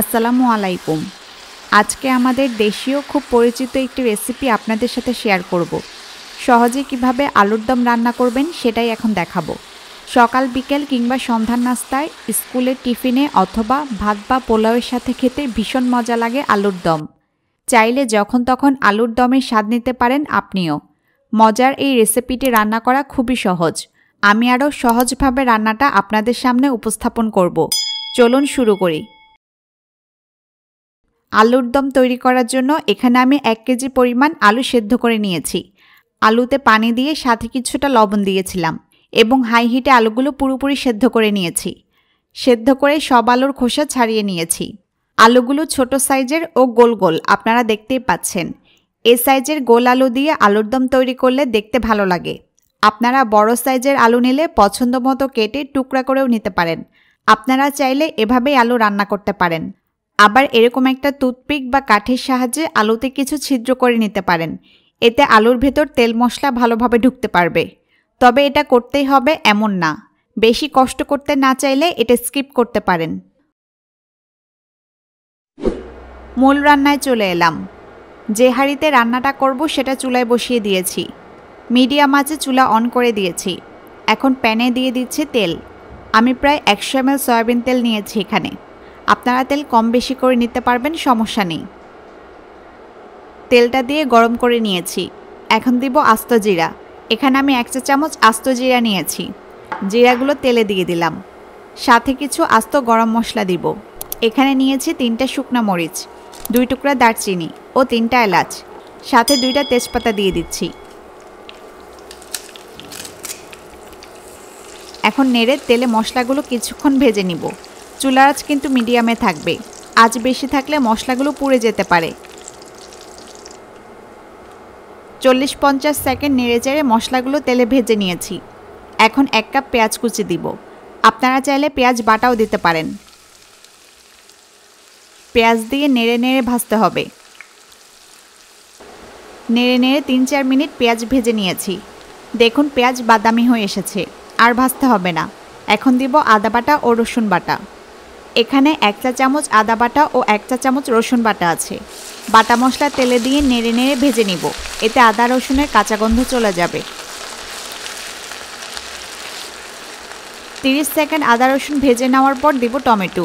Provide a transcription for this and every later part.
আসসালামু আলাইকুম। আজকে আমাদের দেশীয় খুব পরিচিত একটি রেসিপি আপনাদের সাথে শেয়ার করব। সহজে কিভাবে আলুর দম রান্না করবেন সেটাই এখন দেখাবো। সকাল বিকেল কিংবা সন্ধ্যার নাস্তায়, স্কুলের টিফিনে অথবা ভাত বা পোলাওয়ের সাথে খেতে ভীষণ মজা লাগে আলুর দম। চাইলে যখন তখন আলুর দমের স্বাদ নিতে পারেন আপনিও। মজার এই রেসিপিটি রান্না করা খুবই সহজ। আমি আরও সহজভাবে রান্নাটা আপনাদের সামনে উপস্থাপন করব। চলুন শুরু করি। আলুর দম তৈরি করার জন্য এখানে আমি 1 কেজি পরিমাণ আলু সেদ্ধ করে নিয়েছি। আলুতে পানি দিয়ে সাথে কিছুটা লবণ দিয়েছিলাম এবং হাই হিটে আলুগুলো পুরোপুরি সেদ্ধ করে নিয়েছি। সেদ্ধ করে সব আলুর খোসা ছাড়িয়ে নিয়েছি। আলুগুলো ছোট সাইজের ও গোল গোল, আপনারা দেখতেই পাচ্ছেন। এ সাইজের গোল আলু দিয়ে আলুর দম তৈরি করলে দেখতে ভালো লাগে। আপনারা বড় সাইজের আলু নিলে পছন্দ মতো কেটে টুকরা করেও নিতে পারেন। আপনারা চাইলে এভাবেই আলু রান্না করতে পারেন। আবার এরকম একটা টুথপিক বা কাঠের সাহায্যে আলুতে কিছু ছিদ্র করে নিতে পারেন। এতে আলুর ভেতর তেল মশলা ভালোভাবে ঢুকতে পারবে। তবে এটা করতেই হবে এমন না, বেশি কষ্ট করতে না চাইলে এটা স্কিপ করতে পারেন। মূল রান্নায় চলে এলাম। যে হাঁড়িতে রান্নাটা করব সেটা চুলায় বসিয়ে দিয়েছি। মিডিয়াম আঁচে চুলা অন করে দিয়েছি। এখন প্যানে দিয়ে দিচ্ছি তেল। আমি প্রায় 100 ml সয়াবিন তেল নিয়েছি এখানে। আপনারা তেল কম বেশি করে নিতে পারবেন, সমস্যা নেই। তেলটা দিয়ে গরম করে নিয়েছি। এখন দিব আস্ত জিরা। এখানে আমি 1 চা চামচ আস্ত জিরা নিয়েছি। জিরাগুলো তেলে দিয়ে দিলাম। সাথে কিছু আস্ত গরম মশলা দিব। এখানে নিয়েছি 3টা শুকনো মরিচ, 2 টুকরা দারচিনি ও 3টা এলাচ, সাথে 2টা তেজপাতা দিয়ে দিচ্ছি। এখন নেড়ে তেলে মশলাগুলো কিছুক্ষণ ভেজে নিব। চুলার আঁচ কিন্তু মিডিয়ামে থাকবে। আঁচ বেশি থাকলে মশলাগুলো পুড়ে যেতে পারে। 40-50 সেকেন্ড নেড়ে চেড়ে মশলাগুলো তেলে ভেজে নিয়েছি। এখন 1 কাপ পেঁয়াজ কুচি দিব। আপনারা চাইলে পেঁয়াজ বাটাও দিতে পারেন। পেঁয়াজ দিয়ে নেড়ে নেড়ে ভাজতে হবে। নেড়ে নেড়ে 3-4 মিনিট পেঁয়াজ ভেজে নিয়েছি। দেখুন পেঁয়াজ বাদামি হয়ে এসেছে, আর ভাজতে হবে না। এখন দিব আদা বাটা ও রসুন বাটা। এখানে 1 চা চামচ আদা বাটা ও 1 চা চামচ রসুন বাটা আছে। বাটা মশলা তেলে দিয়ে নেড়ে নেড়ে ভেজে নিব। এতে আদা রসুনের কাঁচা গন্ধ চলে যাবে। 30 সেকেন্ড আদা রসুন ভেজে নেওয়ার পর দিব টমেটো।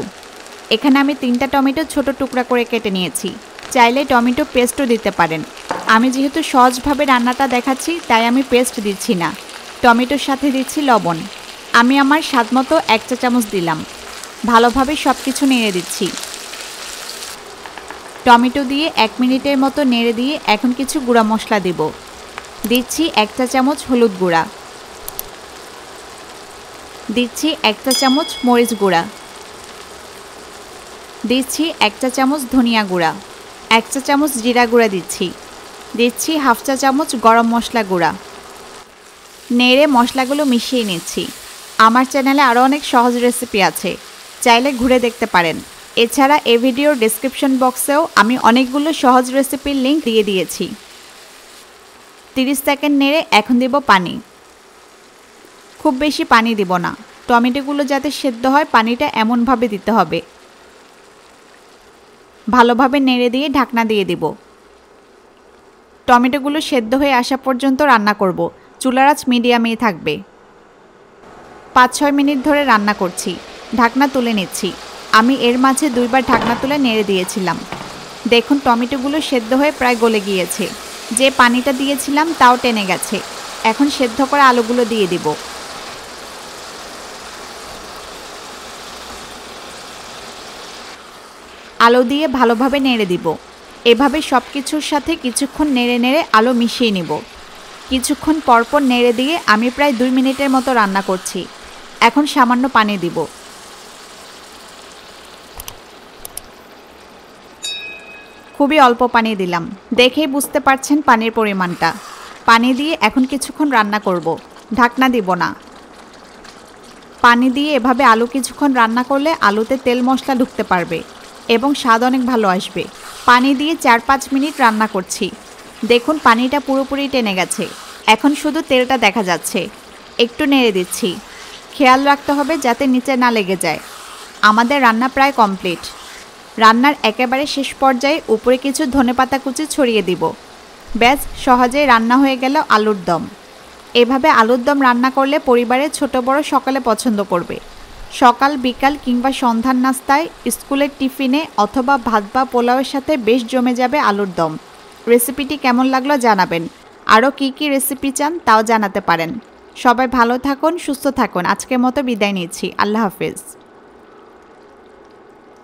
এখানে আমি 3টা টমেটো ছোট টুকরা করে কেটে নিয়েছি। চাইলে টমেটো পেস্টও দিতে পারেন। আমি যেহেতু সহজভাবে রান্নাটা দেখাচ্ছি তাই আমি পেস্ট দিচ্ছি না। টমেটোর সাথে দিচ্ছি লবণ। আমি আমার স্বাদ মতো 1 চা চামচ দিলাম। ভালোভাবে সব কিছু নেড়ে দিচ্ছি। টমেটো দিয়ে 1 মিনিটের মতো নেড়ে দিয়ে এখন কিছু গুঁড়া মশলা দেব। দিচ্ছি 1 চা চামচ হলুদ গুঁড়া, দিচ্ছি 1 চা চামচ মরিচ গুঁড়া, দিচ্ছি 1 চা চামচ ধনিয়া গুঁড়া, 1 চা চামচ জিরা গুঁড়া দিচ্ছি, দিচ্ছি 1/2 চা চামচ গরম মশলা গুঁড়া। নেড়ে মশলাগুলো মিশিয়ে নিচ্ছি। আমার চ্যানেলে আরও অনেক সহজ রেসিপি আছে, চাইলে ঘুরে দেখতে পারেন। এছাড়া এই ভিডিওর ডেসক্রিপশন বক্সেও আমি অনেকগুলো সহজ রেসিপির লিঙ্ক দিয়ে দিয়েছি। 30 সেকেন্ড নেড়ে এখন দেব পানি। খুব বেশি পানি দিব না, টমেটোগুলো যাতে সেদ্ধ হয় পানিটা এমনভাবে দিতে হবে। ভালোভাবে নেড়ে দিয়ে ঢাকনা দিয়ে দেব। টমেটোগুলো সেদ্ধ হয়ে আসা পর্যন্ত রান্না করব। চুলার আঁচ মিডিয়ামেই থাকবে। 5-6 মিনিট ধরে রান্না করছি। ঢাকনা তুলে নিচ্ছি। আমি এর মাঝে 2বার ঢাকনা তুলে নেড়ে দিয়েছিলাম। দেখুন টমেটোগুলো সেদ্ধ হয়ে প্রায় গলে গিয়েছে। যে পানিটা দিয়েছিলাম তাও টেনে গেছে। এখন সেদ্ধ করা আলুগুলো দিয়ে দিব। আলু দিয়ে ভালোভাবে নেড়ে দিব। এভাবে সব কিছুর সাথে কিছুক্ষণ নেড়ে নেড়ে আলু মিশিয়ে নিব। কিছুক্ষণ পরপর নেড়ে দিয়ে আমি প্রায় 2 মিনিটের মতো রান্না করছি। এখন সামান্য পানি দিব। খুবই অল্প পানি দিলাম, দেখেই বুঝতে পারছেন পানির পরিমাণটা। পানি দিয়ে এখন কিছুক্ষণ রান্না করব, ঢাকনা দিব না। পানি দিয়ে এভাবে আলু কিছুক্ষণ রান্না করলে আলুতে তেল মশলা ঢুকতে পারবে এবং স্বাদ অনেক ভালো আসবে। পানি দিয়ে 4-5 মিনিট রান্না করছি। দেখুন পানিটা পুরোপুরি টেনে গেছে। এখন শুধু তেলটা দেখা যাচ্ছে। একটু নেড়ে দিচ্ছি। খেয়াল রাখতে হবে যাতে নিচে না লেগে যায়। আমাদের রান্না প্রায় কমপ্লিট। রান্নার একেবারে শেষ পর্যায়ে উপরে কিছু ধনেপাতা কুচি ছড়িয়ে দিব। ব্যাস সহজেই রান্না হয়ে গেল আলুর দম। এভাবে আলুর দম রান্না করলে পরিবারের ছোট বড় সকালে পছন্দ করবে। সকাল বিকাল কিংবা সন্ধ্যার নাস্তায়, স্কুলের টিফিনে অথবা ভাত বা পোলাওয়ের সাথে বেশ জমে যাবে আলুর দম। রেসিপিটি কেমন লাগলো জানাবেন। আরও কী কী রেসিপি চান তাও জানাতে পারেন। সবাই ভালো থাকুন, সুস্থ থাকুন। আজকের মতো বিদায় নিচ্ছি। আল্লাহ হাফেজ।